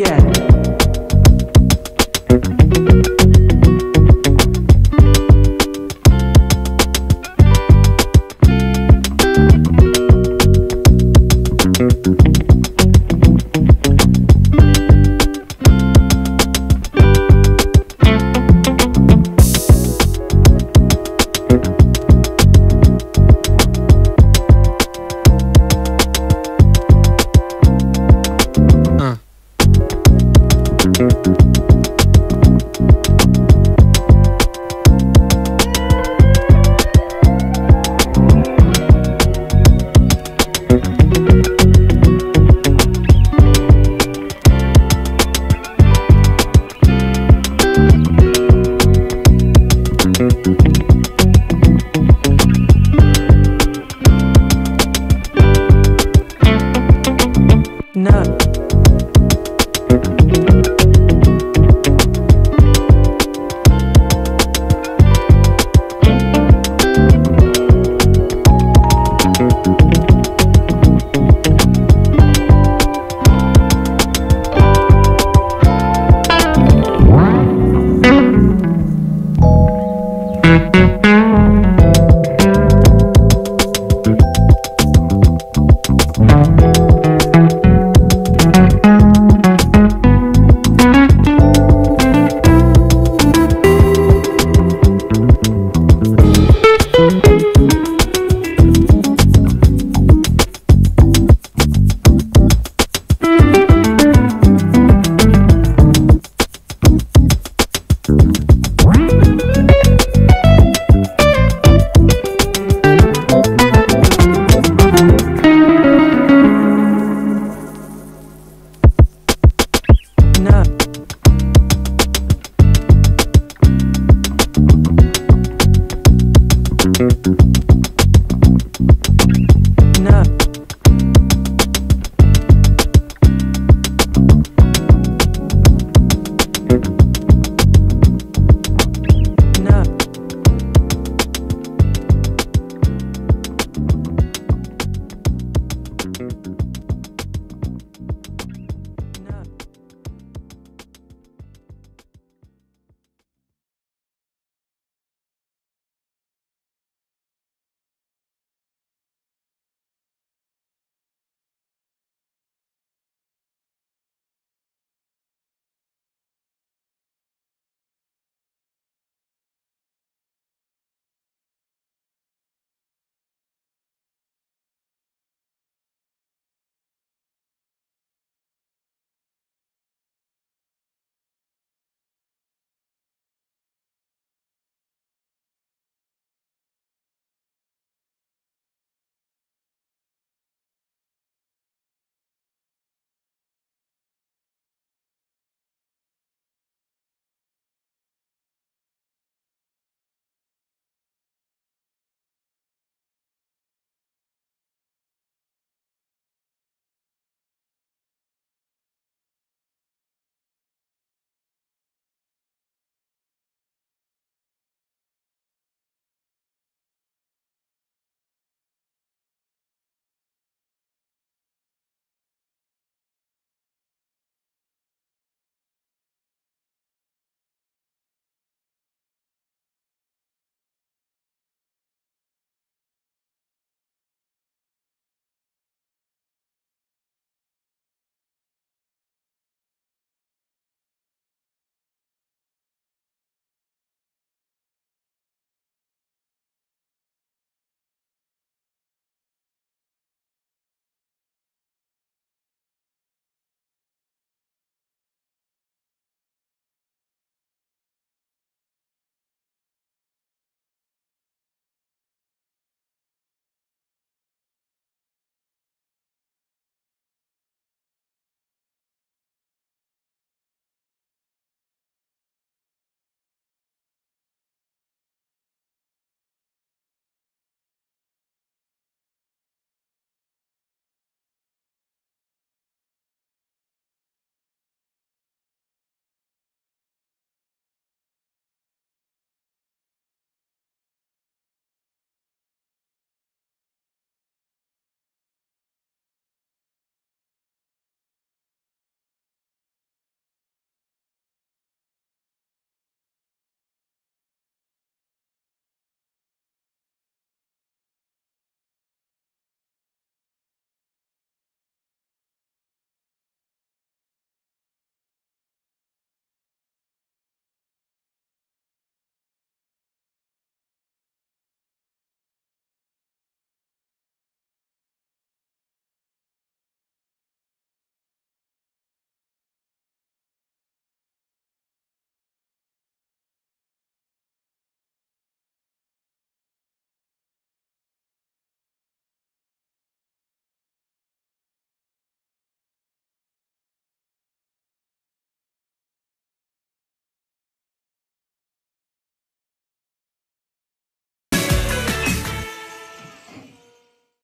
No.